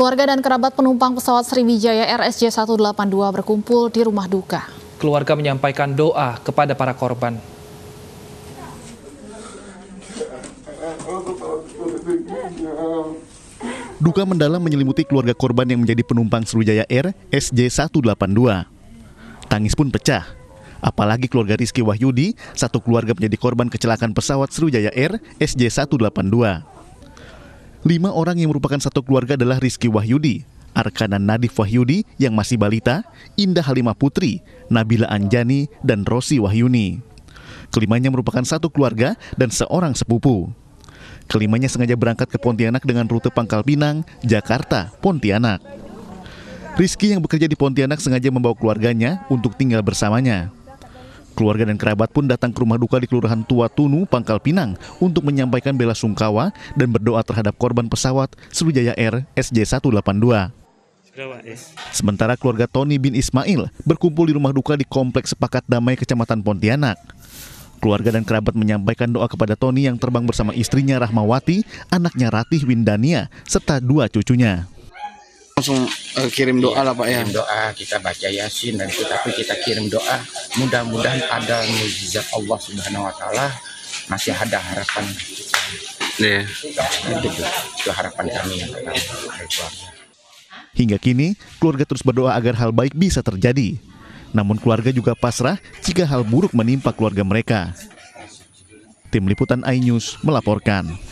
Keluarga dan kerabat penumpang pesawat Sriwijaya Air SJ182 berkumpul di rumah duka. Keluarga menyampaikan doa kepada para korban. Duka mendalam menyelimuti keluarga korban yang menjadi penumpang Sriwijaya Air SJ182. Tangis pun pecah. Apalagi keluarga Rizky Wahyudi, satu keluarga menjadi korban kecelakaan pesawat Sriwijaya Air SJ182. 5 orang yang merupakan satu keluarga adalah Rizky Wahyudi, Arkanan Nadif Wahyudi yang masih balita, Indah Halimah Putri, Nabila Anjani, dan Rosi Wahyuni. Kelimanya merupakan satu keluarga dan seorang sepupu. Kelimanya sengaja berangkat ke Pontianak dengan rute Pangkal Pinang, Jakarta, Pontianak. Rizky yang bekerja di Pontianak sengaja membawa keluarganya untuk tinggal bersamanya. Keluarga dan kerabat pun datang ke rumah duka di Kelurahan Tua Tunu, Pangkal Pinang untuk menyampaikan bela sungkawa dan berdoa terhadap korban pesawat Sriwijaya Air SJ182. Sementara keluarga Tony bin Ismail berkumpul di rumah duka di Kompleks Sepakat Damai, Kecamatan Pontianak. Keluarga dan kerabat menyampaikan doa kepada Tony yang terbang bersama istrinya Rahmawati, anaknya Ratih Windania, serta 2 cucunya. Langsung kirim doa lah Pak ya? Kirim doa, kita baca Yasin, tapi kita kirim doa. Mudah-mudahan ada mujizat Allah Subhanahu Wa Taala, masih ada harapan. Yeah. Itu harapan kami yang pertama. Hingga kini, keluarga terus berdoa agar hal baik bisa terjadi. Namun keluarga juga pasrah jika hal buruk menimpa keluarga mereka. Tim Liputan iNews melaporkan.